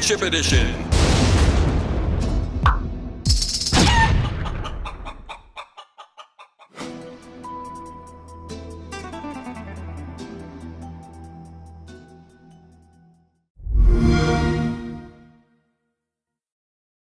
Championship Edition.